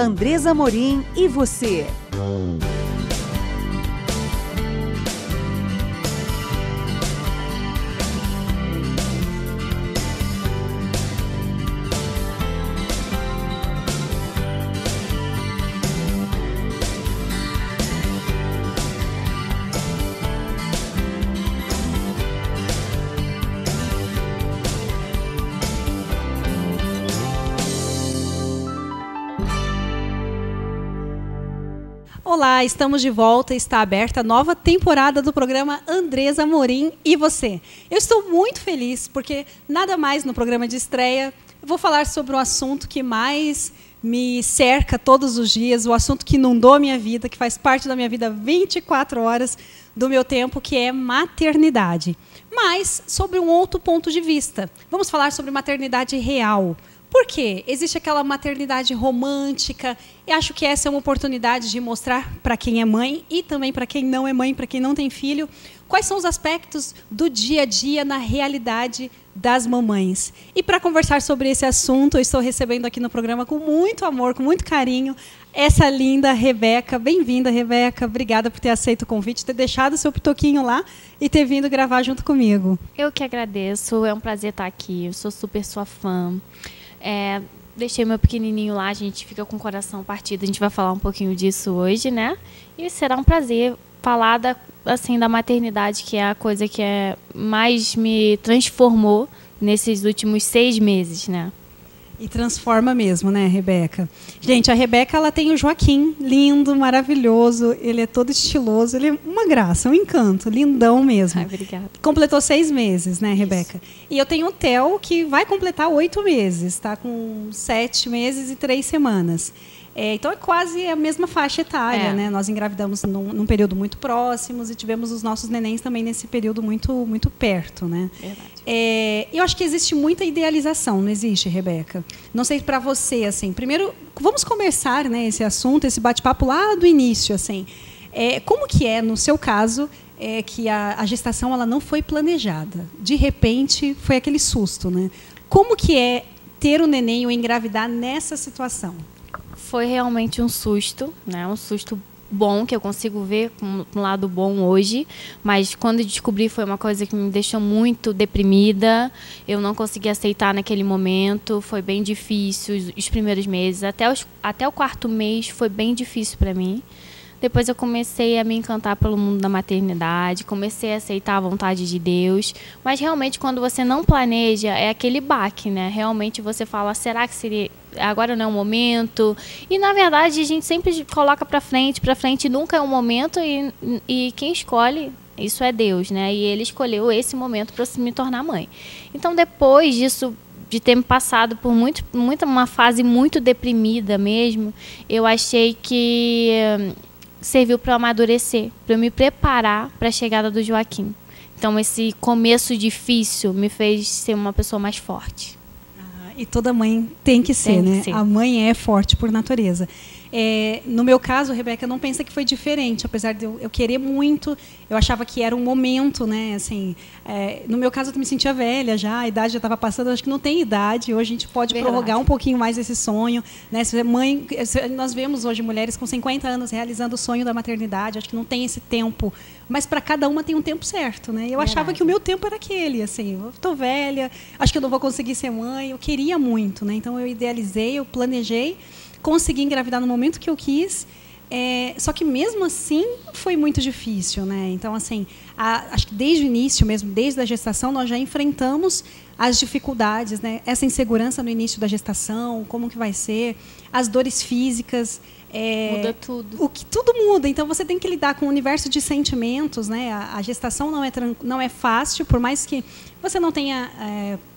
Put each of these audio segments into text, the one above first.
Andreza Amorim e você. Olá, estamos de volta. Está aberta a nova temporada do programa Andreza Amorim e você. Eu estou muito feliz porque nada mais no programa de estreia. Eu vou falar sobre o assunto que mais me cerca todos os dias, o assunto que inundou a minha vida, que faz parte da minha vida 24 horas do meu tempo, que é maternidade. Mas sobre um outro ponto de vista. Vamos falar sobre maternidade real. Por quê? Existe aquela maternidade romântica. Eu acho que essa é uma oportunidade de mostrar para quem é mãe e também para quem não é mãe, para quem não tem filho, quais são os aspectos do dia a dia na realidade das mamães. E para conversar sobre esse assunto, eu estou recebendo aqui no programa com muito amor, com muito carinho, essa linda Rebeca. Bem-vinda, Rebeca. Obrigada por ter aceito o convite, ter deixado o seu pitoquinho lá e ter vindo gravar junto comigo. Eu que agradeço. É um prazer estar aqui. Eu sou super sua fã. Deixei meu pequenininho lá, a gente fica com o coração partido, a gente vai falar um pouquinho disso hoje, né? E será um prazer falar da maternidade, que é a coisa que mais me transformou nesses últimos 6 meses, né? E transforma mesmo, né, Rebeca? Gente, a Rebeca, ela tem o Joaquim, lindo, maravilhoso, ele é todo estiloso, ele é uma graça, um encanto, lindão mesmo. Ai, obrigada. Completou 6 meses, né, Rebeca? Isso. E eu tenho o Theo, que vai completar 8 meses, está com 7 meses e 3 semanas. Então, é quase a mesma faixa etária, né? Nós engravidamos num período muito próximo e tivemos os nossos nenéns também nesse período muito, muito perto, né? Verdade. Eu acho que existe muita idealização, não existe, Rebeca? Não sei para você, assim. Primeiro, vamos começar, né, esse assunto, esse bate-papo lá do início, assim. Como que é, no seu caso, que a gestação ela não foi planejada? De repente, foi aquele susto, né? Como que é ter o neném ou engravidar nessa situação? Foi realmente um susto, né? Um susto bom, que eu consigo ver um lado bom hoje, mas quando eu descobri foi uma coisa que me deixou muito deprimida, eu não consegui aceitar naquele momento, foi bem difícil os primeiros meses, até o 4º mês foi bem difícil para mim. Depois eu comecei a me encantar pelo mundo da maternidade, comecei a aceitar a vontade de Deus. Mas realmente quando você não planeja, é aquele baque, né? Realmente você fala, será que seria agora não é o momento? E na verdade a gente sempre coloca pra frente nunca é o momento e quem escolhe... Isso é Deus, né? E Ele escolheu esse momento para me tornar mãe. Então depois disso... de ter me passado por uma fase muito deprimida mesmo, eu achei que serviu para eu amadurecer, para eu me preparar para a chegada do Joaquim. Então, esse começo difícil me fez ser uma pessoa mais forte. Ah, e toda mãe tem que ser, né? A mãe é forte por natureza. No meu caso, Rebeca, não pensa que foi diferente, apesar de eu querer muito, eu achava que era um momento, né? Assim, no meu caso, eu me sentia velha já, a idade já estava passando, eu acho que não tem idade, hoje a gente pode prorrogar um pouquinho mais esse sonho, né? Mãe, nós vemos hoje mulheres com 50 anos realizando o sonho da maternidade, acho que não tem esse tempo, mas para cada uma tem um tempo certo, né? Eu achava que o meu tempo era aquele, assim, eu estou velha, acho que eu não vou conseguir ser mãe, eu queria muito, né? Então eu idealizei, eu planejei, consegui engravidar no momento que eu quis, só que mesmo assim foi muito difícil, né? Então, assim, acho que desde o início mesmo, desde a gestação, nós já enfrentamos as dificuldades, né? Essa insegurança no início da gestação, como que vai ser, as dores físicas. Muda tudo. Tudo muda, então você tem que lidar com o universo de sentimentos, né? A gestação não é fácil, por mais que você não tenha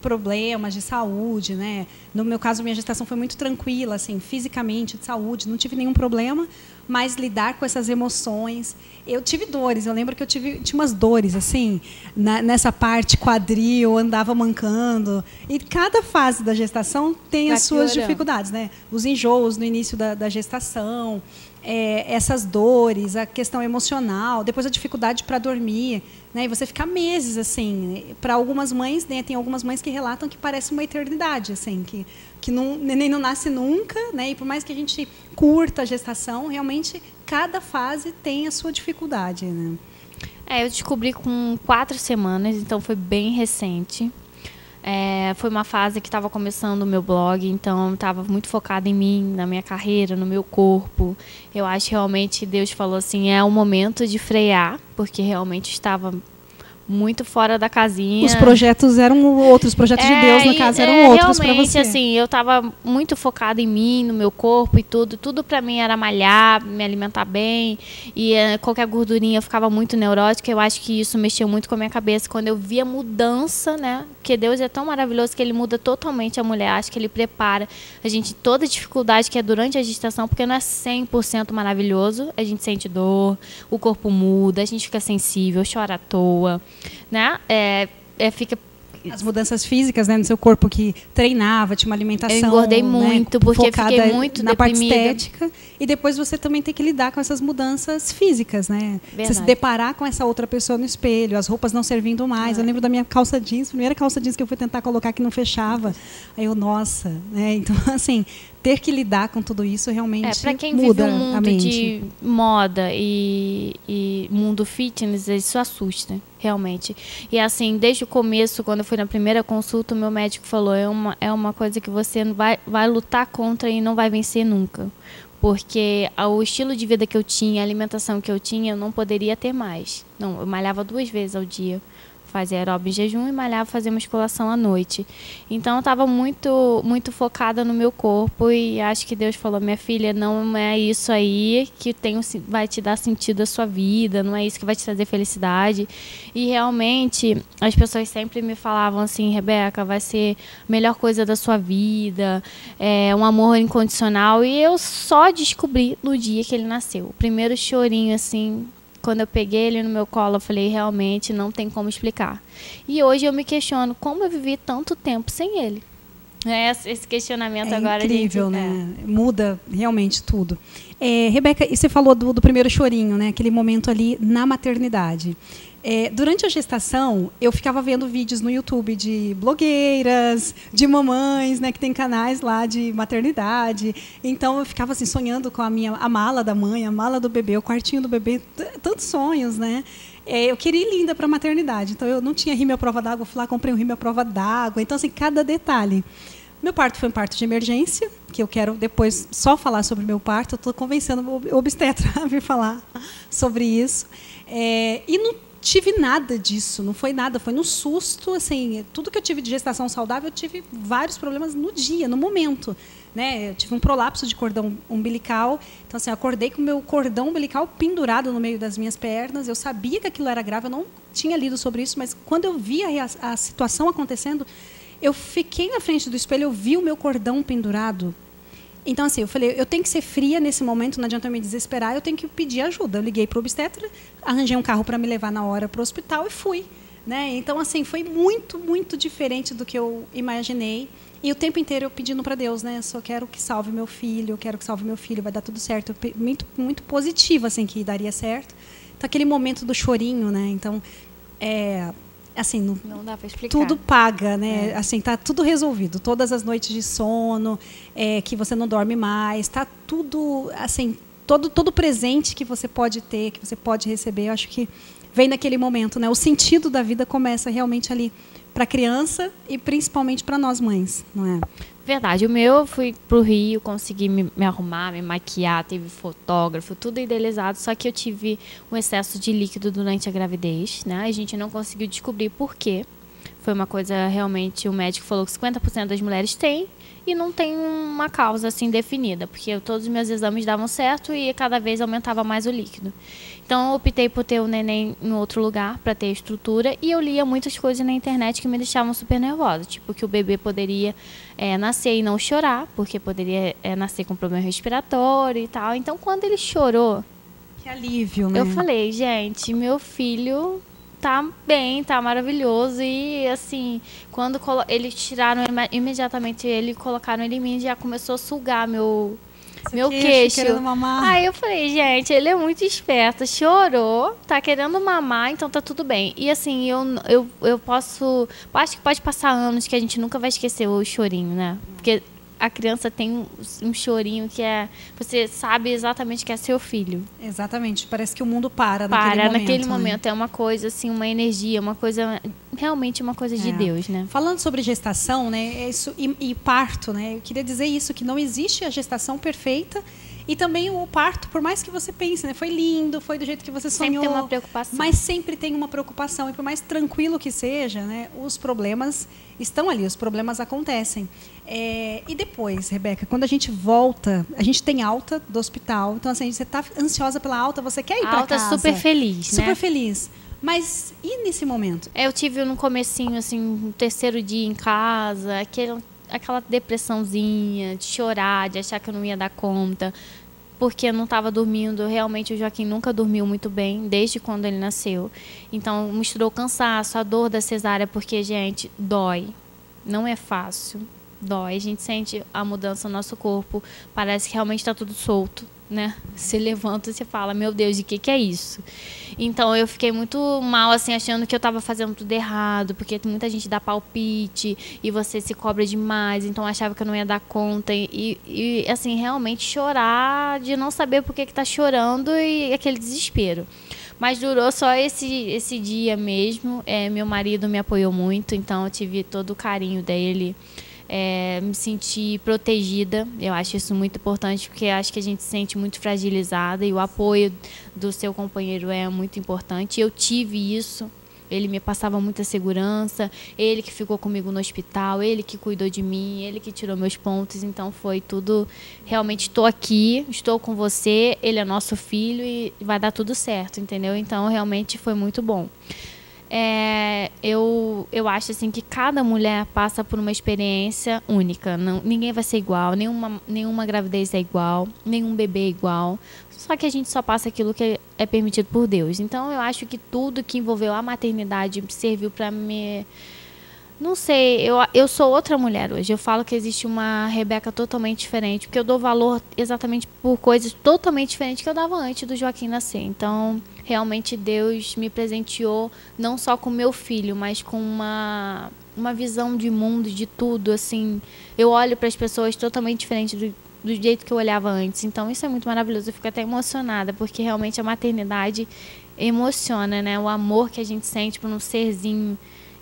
problemas de saúde, né? No meu caso, minha gestação foi muito tranquila, assim, fisicamente, de saúde, não tive nenhum problema, mas lidar com essas emoções. Eu tive dores, eu lembro que eu tinha umas dores, assim, nessa parte quadril, andava mancando, e cada fase da gestação tem as suas dificuldades, né? Os enjoos, enjoos no início da gestação, essas dores, a questão emocional, depois a dificuldade para dormir, né? E você fica meses assim. Para algumas mães, né, tem algumas mães que relatam que parece uma eternidade, assim, que não, neném não nasce nunca, né? E por mais que a gente curta a gestação, realmente cada fase tem a sua dificuldade, né? Eu descobri com 4 semanas, então foi bem recente. Foi uma fase que estava começando o meu blog, então estava muito focada em mim, na minha carreira, no meu corpo. Eu acho que realmente Deus falou assim, é o momento de frear, porque realmente estava muito fora da casinha. Os projetos eram outros, os projetos de Deus, no caso, eram outros para você. Realmente, assim, eu estava muito focada em mim, no meu corpo e tudo. Tudo para mim era malhar, me alimentar bem. E qualquer gordurinha eu ficava muito neurótica. Eu acho que isso mexeu muito com a minha cabeça. Quando eu vi a mudança, né? Porque Deus é tão maravilhoso que Ele muda totalmente a mulher. Acho que Ele prepara a gente toda a dificuldade que é durante a gestação, porque não é 100% maravilhoso. A gente sente dor, o corpo muda, a gente fica sensível, chora à toa. Né? Fica... As mudanças físicas, né, no seu corpo, que treinava, tinha uma alimentação. Eu engordei muito, né, porque fiquei muito na deprimida. Parte estética. E depois você também tem que lidar com essas mudanças físicas, né? Verdade. Você se deparar com essa outra pessoa no espelho, as roupas não servindo mais. Eu lembro da minha calça jeans, primeira calça jeans que eu fui tentar colocar que não fechava. Aí eu, nossa, né? Então, assim, ter que lidar com tudo isso realmente muda a mente. Para quem vive um mundo de moda e mundo fitness, isso assusta, realmente. E assim, desde o começo, quando eu fui na primeira consulta, o meu médico falou, é uma coisa que você vai lutar contra e não vai vencer nunca. Porque o estilo de vida que eu tinha, a alimentação que eu tinha, eu não poderia ter mais. Não, eu malhava 2 vezes ao dia. Fazia aeróbio em jejum e malhava, fazia musculação à noite. Então eu estava muito, muito focada no meu corpo e acho que Deus falou, minha filha, não é isso aí que vai te dar sentido à sua vida, não é isso que vai te trazer felicidade. E realmente as pessoas sempre me falavam assim, Rebeca, vai ser a melhor coisa da sua vida, um amor incondicional. E eu só descobri no dia que ele nasceu. O primeiro chorinho assim... Quando eu peguei ele no meu colo, eu falei, realmente não tem como explicar. E hoje eu me questiono como eu vivi tanto tempo sem ele. Esse questionamento agora... incrível, gente, né? Muda realmente tudo. Rebeca, e você falou do primeiro chorinho, né? Aquele momento ali na maternidade. Durante a gestação, eu ficava vendo vídeos no YouTube de blogueiras, de mamães, né, que tem canais lá de maternidade. Então, eu ficava assim, sonhando com a mala da mãe, a mala do bebê, o quartinho do bebê, tantos sonhos, né? Eu queria ir linda para a maternidade. Então, eu não tinha rímel à prova d'água, eu fui lá, comprei um rímel à prova d'água. Então, assim, cada detalhe. Meu parto foi um parto de emergência, que eu quero depois só falar sobre o meu parto. Eu estou convencendo o obstetra a vir falar sobre isso. E no tive nada disso, não foi nada, foi no susto, assim, tudo que eu tive de gestação saudável, eu tive vários problemas no dia, no momento, né? Eu tive um prolapso de cordão umbilical, então assim, eu acordei com o meu cordão umbilical pendurado no meio das minhas pernas, eu sabia que aquilo era grave, eu não tinha lido sobre isso, mas quando eu vi a situação acontecendo, eu fiquei na frente do espelho, eu vi o meu cordão pendurado. Então, assim, eu falei, eu tenho que ser fria nesse momento, não adianta eu me desesperar, eu tenho que pedir ajuda. Eu liguei para o obstetra, arranjei um carro para me levar na hora para o hospital e fui. Né? Então, assim, foi muito, muito diferente do que eu imaginei. E o tempo inteiro eu pedindo para Deus, né? Só quero que salve meu filho, eu quero que salve meu filho, vai dar tudo certo. Eu, muito, muito positiva, assim, que daria certo. Então, aquele momento do chorinho, né? Então, assim, não dá para explicar. Tudo paga, né? Assim, tá tudo resolvido. Todas as noites de sono, que você não dorme mais, tá tudo, assim, todo presente que você pode ter, que você pode receber, eu acho que vem naquele momento, né? O sentido da vida começa realmente ali para a criança e principalmente para nós mães, não é? Verdade, o meu, eu fui pro Rio, consegui me arrumar, me maquiar, teve fotógrafo, tudo idealizado, só que eu tive um excesso de líquido durante a gravidez, né? A gente não conseguiu descobrir por quê. Foi uma coisa, realmente, o médico falou que 50% das mulheres têm e não tem uma causa, assim, definida, porque todos os meus exames davam certo e cada vez aumentava mais o líquido. Então, eu optei por ter o neném em outro lugar, para ter estrutura, e eu lia muitas coisas na internet que me deixavam super nervosa, tipo, que o bebê poderia nascer e não chorar, porque poderia nascer com problema respiratório e tal. Então, quando ele chorou... Que alívio, né? Eu falei, gente, meu filho... tá bem, tá maravilhoso. E assim, quando eles tiraram imediatamente ele, colocaram ele em mim, já começou a sugar meu queixo. Aí eu falei, gente, ele é muito esperto, chorou, tá querendo mamar, então tá tudo bem. E assim, eu posso, acho que pode passar anos que a gente nunca vai esquecer o chorinho, né? Porque a criança tem um chorinho que é, você sabe exatamente que é seu filho. Exatamente, parece que o mundo para naquele momento, é uma coisa assim, uma energia, uma coisa, realmente uma coisa de Deus, né? Falando sobre gestação, né, isso e parto, né, eu queria dizer isso, que não existe a gestação perfeita. E também o parto, por mais que você pense, né, foi lindo, foi do jeito que você sonhou, tem uma preocupação. Mas sempre tem uma preocupação. E por mais tranquilo que seja, né, os problemas estão ali, os problemas acontecem. E depois, Rebeca, quando a gente volta, a gente tem alta do hospital. Então, assim, você está ansiosa pela alta, você quer ir para casa. Alta super feliz, super, né? Super feliz. Mas e nesse momento? Eu tive no comecinho, assim, no terceiro dia em casa, aquela depressãozinha, de chorar, de achar que eu não ia dar conta, porque eu não estava dormindo. Realmente, o Joaquim nunca dormiu muito bem, desde quando ele nasceu. Então, misturou o cansaço, a dor da cesárea, porque, gente, dói. Não é fácil, dói. A gente sente a mudança no nosso corpo, parece que realmente está tudo solto, né? Você levanta e você fala, meu Deus, de que é isso? Então, eu fiquei muito mal, assim, achando que eu estava fazendo tudo errado, porque muita gente dá palpite e você se cobra demais, então eu achava que eu não ia dar conta. E assim, realmente chorar de não saber por que está chorando e aquele desespero. Mas durou só esse dia mesmo. Meu marido me apoiou muito, então eu tive todo o carinho dele. Me sentir protegida, eu acho isso muito importante, porque acho que a gente se sente muito fragilizada e o apoio do seu companheiro é muito importante. Eu tive isso, ele me passava muita segurança, ele que ficou comigo no hospital, ele que cuidou de mim, ele que tirou meus pontos, então foi tudo, realmente estou aqui, estou com você, ele é nosso filho e vai dar tudo certo, entendeu? Então realmente foi muito bom. Eu acho assim que cada mulher passa por uma experiência única. Não, ninguém vai ser igual, nenhuma gravidez é igual, nenhum bebê é igual. Só que a gente só passa aquilo que é permitido por Deus. Então eu acho que tudo que envolveu a maternidade serviu para me... Não sei, eu sou outra mulher hoje. Eu falo que existe uma Rebeca totalmente diferente, porque eu dou valor exatamente por coisas totalmente diferentes que eu dava antes do Joaquim nascer. Então... Realmente Deus me presenteou não só com meu filho, mas com uma visão de mundo, de tudo, assim. Eu olho para as pessoas totalmente diferente do jeito que eu olhava antes. Então isso é muito maravilhoso, eu fico até emocionada, porque realmente a maternidade emociona, né? O amor que a gente sente por um serzinho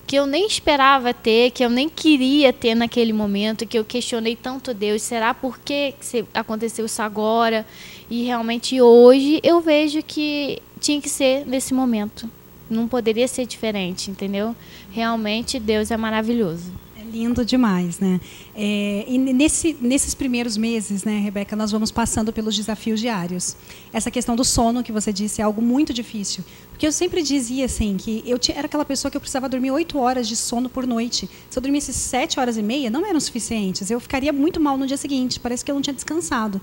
que eu nem esperava ter, que eu nem queria ter naquele momento, que eu questionei tanto Deus, será por que aconteceu isso agora? E realmente hoje eu vejo que tinha que ser nesse momento. Não poderia ser diferente, entendeu? Realmente, Deus é maravilhoso. É lindo demais, né? E nesses primeiros meses, né, Rebeca, nós vamos passando pelos desafios diários. Essa questão do sono, que você disse, é algo muito difícil. Porque eu sempre dizia, assim, que eu era aquela pessoa que eu precisava dormir 8 horas de sono por noite. Se eu dormisse 7 horas e meia, não eram suficientes. Eu ficaria muito mal no dia seguinte. Parece que eu não tinha descansado.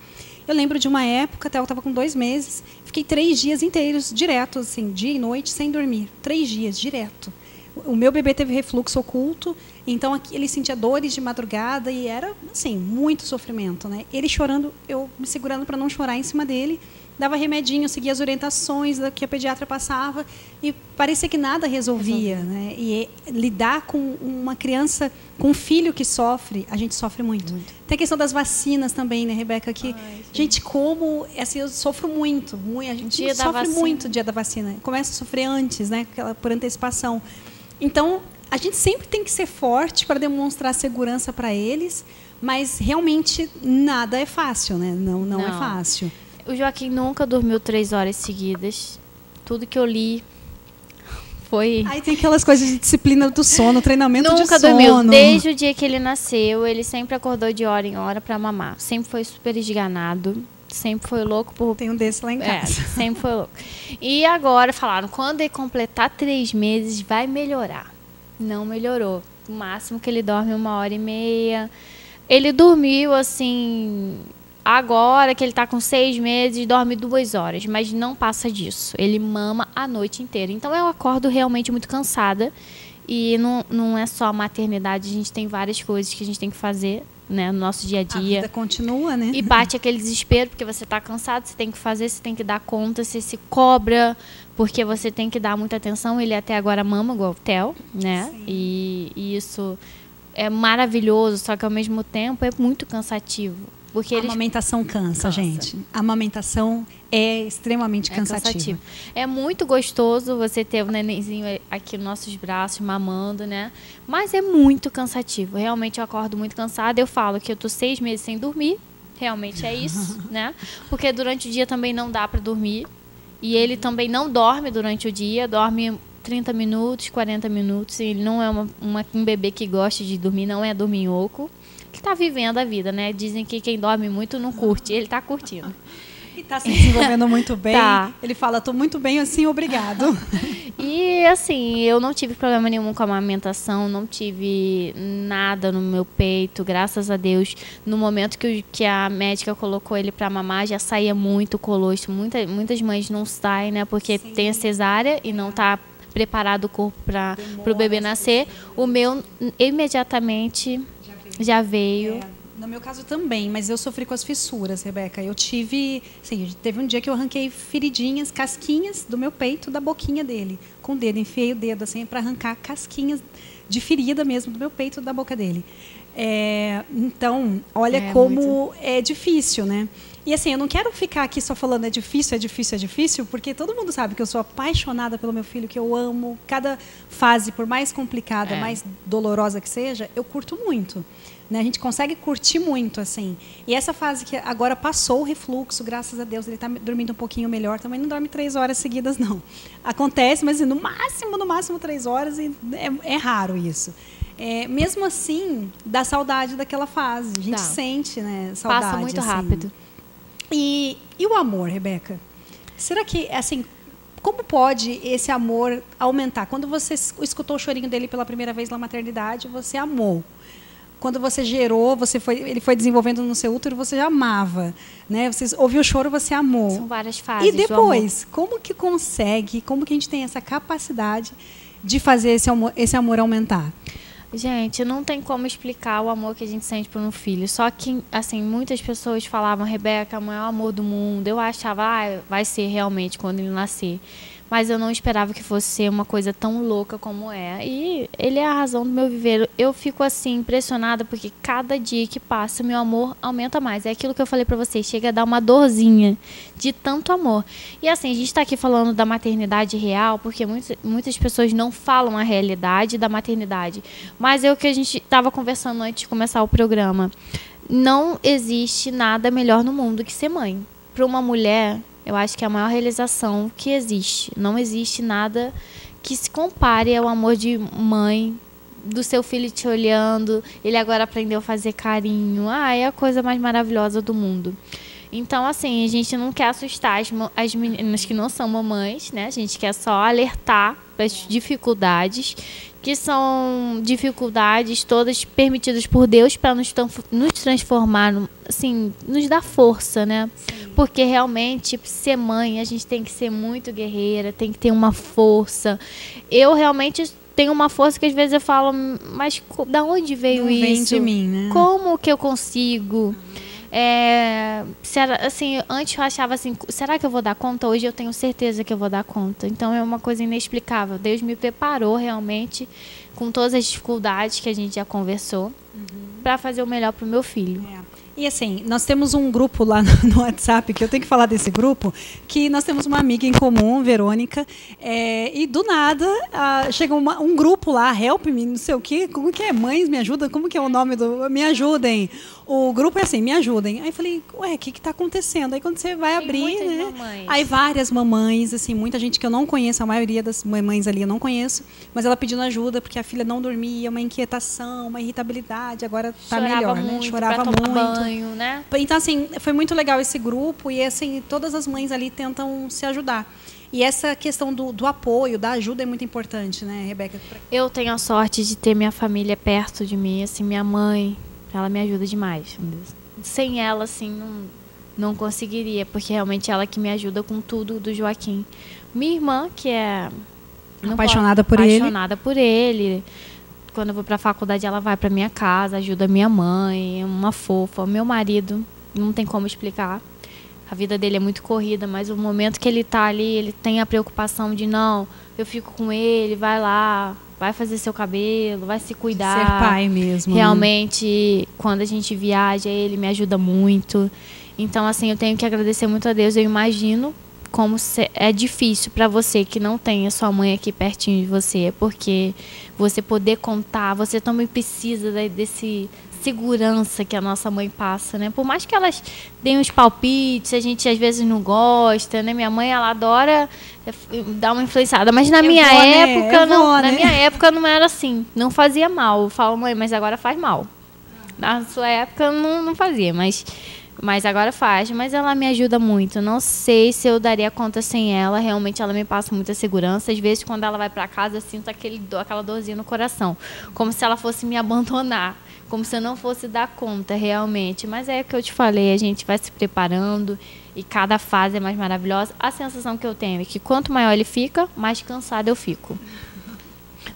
Eu lembro de uma época, até eu estava com 2 meses, fiquei 3 dias inteiros, direto, assim, dia e noite, sem dormir. 3 dias, direto. O meu bebê teve refluxo oculto, então ele sentia dores de madrugada e era, assim, muito sofrimento, né? Ele chorando, eu me segurando para não chorar em cima dele, dava remedinho, seguia as orientações que a pediatra passava e parecia que nada resolvia, né? E lidar com uma criança... Com um filho que sofre, a gente sofre muito. Tem a questão das vacinas também, né, Rebeca? Que, gente, como... Assim, eu sofro muito. A gente sofre muito dia da vacina. Começa a sofrer antes, né? Por antecipação. Então, a gente sempre tem que ser forte para demonstrar segurança para eles, mas, realmente, nada é fácil, né? Não é fácil. O Joaquim nunca dormiu 3 horas seguidas. Tudo que eu li... Foi. Aí tem aquelas coisas de disciplina do sono, treinamento de sono. Nunca dormiu. Desde o dia que ele nasceu, ele sempre acordou de hora em hora para mamar. Sempre foi super esganado. Sempre foi louco por... Tem um desse lá em casa. Sempre foi louco. E agora falaram, quando ele completar 3 meses, vai melhorar. Não melhorou. O máximo que ele dorme 1h30. Ele dormiu, assim... Agora que ele tá com 6 meses, dorme 2 horas, mas não passa disso. Ele mama a noite inteira. Então eu acordo realmente muito cansada. E não é só a maternidade, a gente tem várias coisas que a gente tem que fazer, né, no nosso dia a dia. A vida continua, né? E bate aquele desespero, porque você tá cansado, você tem que fazer, você tem que dar conta, você se cobra, porque você tem que dar muita atenção. Ele até agora mama, igual o Theo, né? E isso é maravilhoso, só que ao mesmo tempo é muito cansativo. Porque a amamentação cansa, gente. A amamentação é extremamente cansativa. É muito gostoso você ter o nenenzinho aqui nos nossos braços, mamando, né? Mas é muito cansativo. Realmente eu acordo muito cansada. Eu falo que eu tô 6 meses sem dormir. Realmente é isso, né? Porque durante o dia também não dá para dormir. E ele também não dorme durante o dia. Dorme 30 minutos, 40 minutos. Ele não é um bebê que gosta de dormir. Não é dorminhoco. Que tá vivendo a vida, né? Dizem que quem dorme muito não curte. Ele tá curtindo. E tá se desenvolvendo muito bem. Tá. Ele fala, tô muito bem assim, obrigado. E assim, eu não tive problema nenhum com a amamentação, não tive nada no meu peito, graças a Deus. No momento que a médica colocou ele pra mamar, já saía muito colostro. Muitas mães não saem, né? Porque tem a cesárea e não tá preparado o corpo para o bebê nascer. O meu, imediatamente... Já veio. É, no meu caso também, mas eu sofri com as fissuras, Rebeca. Eu tive... Assim, teve um dia que eu arranquei feridinhas, casquinhas do meu peito, da boquinha dele. Com o dedo, enfiei o dedo assim para arrancar casquinhas de ferida mesmo do meu peito, da boca dele. É, então, olha como é difícil, né? E assim, eu não quero ficar aqui só falando é difícil, é difícil, é difícil, porque todo mundo sabe que eu sou apaixonada pelo meu filho, que eu amo. Cada fase, por mais complicada, mais dolorosa que seja, eu curto muito. Né? A gente consegue curtir muito, assim. E essa fase que agora passou o refluxo, graças a Deus, ele está dormindo um pouquinho melhor. Também não dorme 3 horas seguidas, não. Acontece, mas no máximo 3 horas, e é raro isso. É, mesmo assim, dá saudade daquela fase. A gente sente, né, saudade. Passa muito rápido. E o amor, Rebeca? Será que, assim, como pode esse amor aumentar? Quando você escutou o chorinho dele pela primeira vez na maternidade, você amou. Quando você gerou, ele foi desenvolvendo no seu útero, você já amava, né? Você ouviu o choro, você amou. São várias fases. E depois, como que a gente tem essa capacidade de fazer esse amor aumentar? Gente, não tem como explicar o amor que a gente sente por um filho. Só que, assim, muitas pessoas falavam, Rebeca, a mãe é o amor do mundo. Eu achava, vai ser realmente quando ele nascer. Mas eu não esperava que fosse ser uma coisa tão louca como é. E ele é a razão do meu viver. Eu fico, assim, impressionada, porque cada dia que passa, meu amor aumenta mais. É aquilo que eu falei pra vocês, chega a dar uma dorzinha de tanto amor. E, assim, a gente tá aqui falando da maternidade real, porque muitas pessoas não falam a realidade da maternidade. Mas é o que a gente tava conversando antes de começar o programa. Não existe nada melhor no mundo que ser mãe. Pra uma mulher... Eu acho que é a maior realização que existe. Não existe nada que se compare ao amor de mãe, do seu filho te olhando. Ele agora aprendeu a fazer carinho. É a coisa mais maravilhosa do mundo. Então, assim, a gente não quer assustar as meninas que não são mamães, né? A gente quer só alertar para as dificuldades, que são dificuldades todas permitidas por Deus para nos transformar, assim, nos dar força, né? Sim. Porque realmente, ser mãe, a gente tem que ser muito guerreira, tem que ter uma força. Eu realmente tenho uma força que às vezes eu falo, mas da onde veio isso? Não vem de mim, né? Como que eu consigo? Assim, antes eu achava assim, será que eu vou dar conta? Hoje eu tenho certeza que eu vou dar conta. Então é uma coisa inexplicável. Deus me preparou realmente com todas as dificuldades que a gente já conversou para fazer o melhor para o meu filho. E assim, nós temos um grupo lá no WhatsApp, que eu tenho que falar desse grupo, que nós temos uma amiga em comum, Verônica, e do nada chega um grupo lá, help me, não sei o quê, como que é, mães, me ajudam, como que é o nome do... Me ajudem. O grupo é assim, me ajudem. Aí eu falei, o que tá acontecendo? Aí quando você vai abrir, né? Mamães. Aí várias mamães, assim, muita gente que eu não conheço, a maioria das mamães ali eu não conheço, mas ela pedindo ajuda porque a filha não dormia, uma inquietação, uma irritabilidade, agora tá melhor, né? Chorava muito. Né? Então, assim, foi muito legal esse grupo e, assim, todas as mães ali tentam se ajudar. E essa questão do apoio, da ajuda é muito importante, né, Rebeca? Eu tenho a sorte de ter minha família perto de mim, assim, minha mãe, ela me ajuda demais. sem ela, assim, não conseguiria, porque realmente ela que me ajuda com tudo do Joaquim. Minha irmã, que é apaixonada por ele. Quando eu vou para a faculdade, ela vai para minha casa, ajuda minha mãe, é uma fofa. Meu marido, não tem como explicar. A vida dele é muito corrida, mas o momento que ele está ali, ele tem a preocupação de, não, eu fico com ele, vai lá, vai fazer seu cabelo, vai se cuidar. Ser pai mesmo. Realmente, né? Quando a gente viaja, ele me ajuda muito. Então, assim, eu tenho que agradecer muito a Deus. Eu imagino como é difícil para você que não tem a sua mãe aqui pertinho de você, porque você poder contar, você também precisa desse... segurança que a nossa mãe passa, né? Por mais que elas deem uns palpites, a gente às vezes não gosta, né? Minha mãe, ela adora dar uma influenciada, mas na minha época, não, na minha época não era assim, não fazia mal. Eu falo, mãe, mas agora faz mal. Na sua época não fazia, mas agora faz. Mas ela me ajuda muito. Não sei se eu daria conta sem ela. Realmente ela me passa muita segurança. Às vezes quando ela vai para casa, eu sinto aquela dorzinha no coração, como se ela fosse me abandonar. Como se eu não fosse dar conta, realmente. Mas é o que eu te falei, a gente vai se preparando e cada fase é mais maravilhosa. A sensação que eu tenho é que quanto maior ele fica, mais cansada eu fico.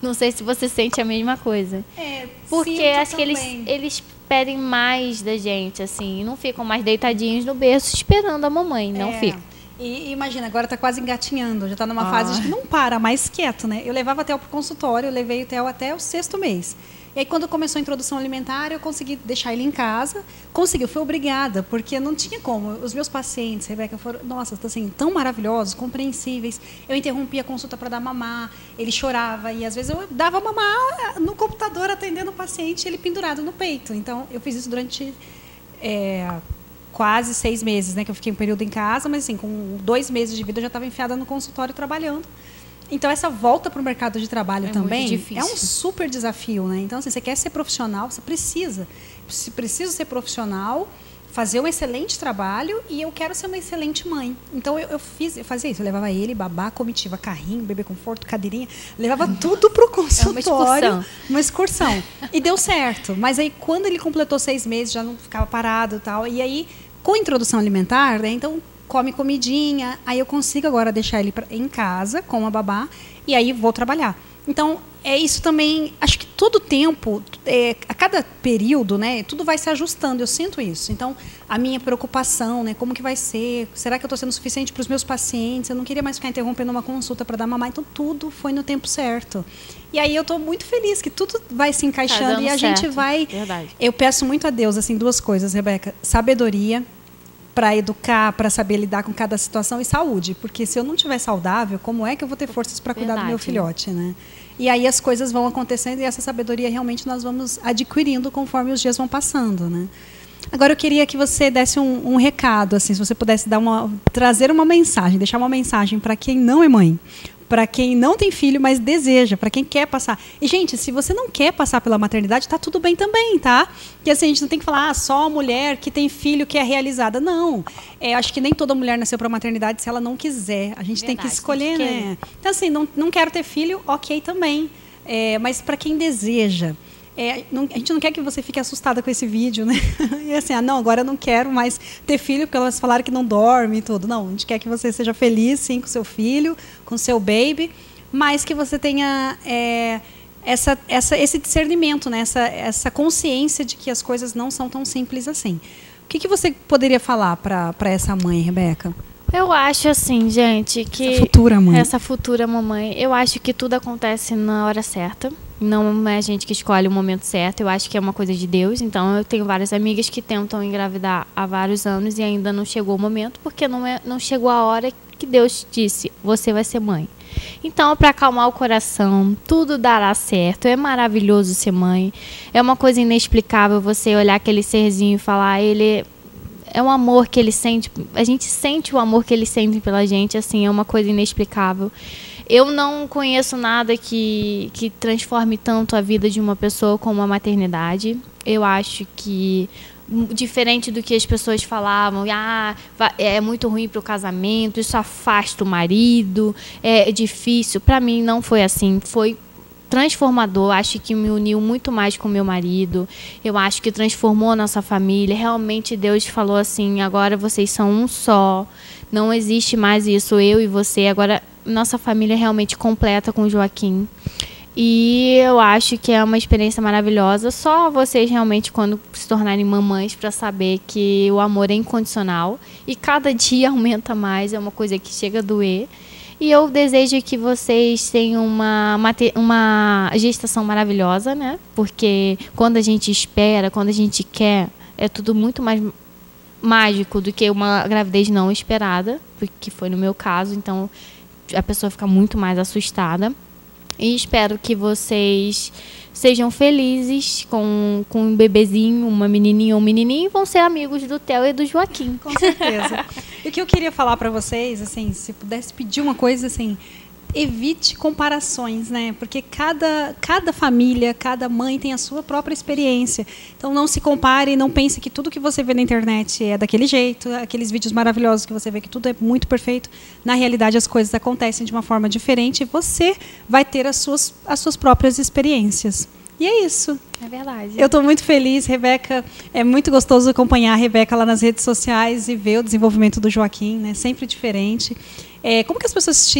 Não sei se você sente a mesma coisa. É, porque acho que eles pedem mais da gente, assim. Não ficam mais deitadinhos no berço esperando a mamãe, não ficam. E imagina, agora está quase engatinhando, já está numa fase de que não para mais quieto, né? Eu levava até o consultório, eu levei o Theo até o 6º mês. E aí, quando começou a introdução alimentar, eu consegui deixar ele em casa. Conseguiu, fui obrigada, porque não tinha como. Os meus pacientes, Rebeca, foram, nossa, assim, tão maravilhosos, compreensíveis. Eu interrompia a consulta para dar mamar, ele chorava. E, às vezes, eu dava mamar no computador, atendendo o paciente, ele pendurado no peito. Então, eu fiz isso durante quase 6 meses, né, que eu fiquei um período em casa. Mas, assim, com 2 meses de vida, eu já estava enfiada no consultório trabalhando. Então, essa volta para o mercado de trabalho também é um super desafio, né? Então, assim, você quer ser profissional, você precisa. Você precisa ser profissional, fazer um excelente trabalho, e eu quero ser uma excelente mãe. Então, eu fazia isso. Eu levava ele, babá, comitiva, carrinho, bebê conforto, cadeirinha. Levava tudo para o consultório. É uma excursão. E deu certo. Mas aí, quando ele completou 6 meses, já não ficava parado e tal. E aí, com a introdução alimentar, né? Então... come comidinha, aí eu consigo agora deixar ele em casa com a babá e aí vou trabalhar. Então, é isso também, acho que todo tempo, a cada período, né, tudo vai se ajustando, eu sinto isso. Então, a minha preocupação, né, como que vai ser, será que eu estou sendo suficiente para os meus pacientes, eu não queria mais ficar interrompendo uma consulta para dar mamar, então tudo foi no tempo certo. E aí eu estou muito feliz que tudo vai se encaixando e a gente vai... Verdade. Eu peço muito a Deus, assim, 2 coisas, Rebeca, sabedoria, para educar, para saber lidar com cada situação, e saúde, porque se eu não estiver saudável, como é que eu vou ter forças para cuidar do meu filhote, né? E aí as coisas vão acontecendo e essa sabedoria realmente nós vamos adquirindo conforme os dias vão passando, né? Agora eu queria que você desse um recado, assim, se você pudesse dar trazer uma mensagem, deixar uma mensagem para quem não é mãe, para quem não tem filho, mas deseja, para quem quer passar. E, gente, se você não quer passar pela maternidade, tá tudo bem também, tá? Porque assim, a gente não tem que falar, só a mulher que tem filho que é realizada. Não. Acho que nem toda mulher nasceu para a maternidade se ela não quiser. A gente tem que escolher, né? Então, assim, não quero ter filho, ok também. Mas para quem deseja. A gente não quer que você fique assustada com esse vídeo, né? E assim, não, agora eu não quero mais ter filho, porque elas falaram que não dorme e tudo. Não, a gente quer que você seja feliz, sim, com seu filho, com seu baby, mas que você tenha esse discernimento, né? Essa consciência de que as coisas não são tão simples assim. O que você poderia falar para essa mãe, Rebeca? Eu acho assim, gente, que... Essa futura mamãe, eu acho que tudo acontece na hora certa. Não é a gente que escolhe o momento certo. Eu acho que é uma coisa de Deus. Então, eu tenho várias amigas que tentam engravidar há vários anos e ainda não chegou o momento, porque não chegou a hora que Deus disse, você vai ser mãe. Então, para acalmar o coração, tudo dará certo. É maravilhoso ser mãe. É uma coisa inexplicável você olhar aquele serzinho e falar, ele... É um amor que ele sente, a gente sente o amor que ele sente pela gente, assim, é uma coisa inexplicável. Eu não conheço nada que transforme tanto a vida de uma pessoa como a maternidade. Eu acho que, diferente do que as pessoas falavam, é muito ruim para o casamento, isso afasta o marido, é difícil. Para mim não foi assim, foi transformador. Acho que me uniu muito mais com meu marido. Eu acho que transformou a nossa família. Realmente Deus falou assim, agora vocês são um só. Não existe mais isso, eu e você. Agora nossa família é realmente completa com o Joaquim. E eu acho que é uma experiência maravilhosa. Só vocês realmente, quando se tornarem mamães, para saber que o amor é incondicional. E cada dia aumenta mais, é uma coisa que chega a doer. E eu desejo que vocês tenham uma gestação maravilhosa, né? Porque quando a gente espera, quando a gente quer, é tudo muito mais mágico do que uma gravidez não esperada, que foi no meu caso. Então, a pessoa fica muito mais assustada. E espero que vocês sejam felizes com um bebezinho, uma menininha ou um menininho, e vão ser amigos do Theo e do Joaquim. Com certeza. E o que eu queria falar para vocês, assim, se pudesse pedir uma coisa, assim, evite comparações, né? Porque cada família, cada mãe tem a sua própria experiência. Então não se compare, não pense que tudo que você vê na internet é daquele jeito, aqueles vídeos maravilhosos que você vê que tudo é muito perfeito. Na realidade as coisas acontecem de uma forma diferente e você vai ter as suas próprias experiências. E é isso. É verdade. Eu estou muito feliz, Rebeca. É muito gostoso acompanhar a Rebeca lá nas redes sociais e ver o desenvolvimento do Joaquim, né? Sempre diferente. Como que as pessoas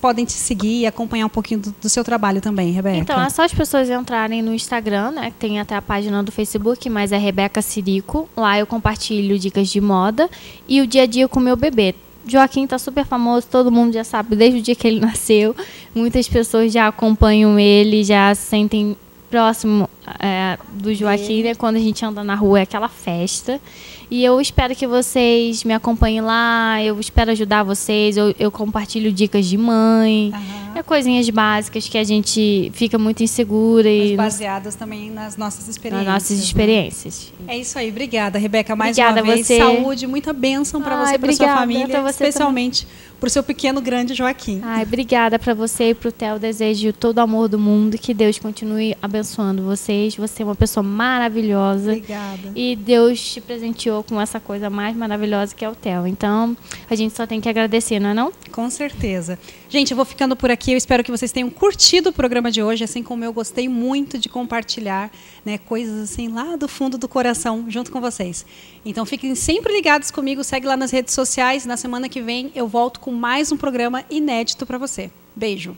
podem te seguir e acompanhar um pouquinho do seu trabalho também, Rebeca? Então, é só as pessoas entrarem no Instagram, né? Tem até a página do Facebook, mas é Rebeca Cirico. Lá eu compartilho dicas de moda e o dia a dia com o meu bebê. Joaquim está super famoso, todo mundo já sabe, desde o dia que ele nasceu. Muitas pessoas já acompanham ele, já sentem próximo do Joaquim, né? Quando a gente anda na rua é aquela festa. E eu espero que vocês me acompanhem lá, eu espero ajudar vocês, eu compartilho dicas de mãe, coisinhas básicas que a gente fica muito insegura. E baseadas também nas nossas experiências. Nas nossas experiências. É isso aí, obrigada, Rebeca, mais uma vez. Você. Saúde, muita bênção para você e para sua família, especialmente para o seu pequeno, grande Joaquim. Ai, obrigada para você e para o Theo, desejo todo o amor do mundo, que Deus continue abençoando vocês, você é uma pessoa maravilhosa. Obrigada. E Deus te presenteou com essa coisa mais maravilhosa que é o Theo. Então, a gente só tem que agradecer, não é não? Com certeza. Gente, eu vou ficando por aqui. Eu espero que vocês tenham curtido o programa de hoje, assim como eu gostei muito de compartilhar, né, coisas assim lá do fundo do coração junto com vocês. Então, fiquem sempre ligados comigo, segue lá nas redes sociais. Na semana que vem eu volto com mais um programa inédito para você. Beijo.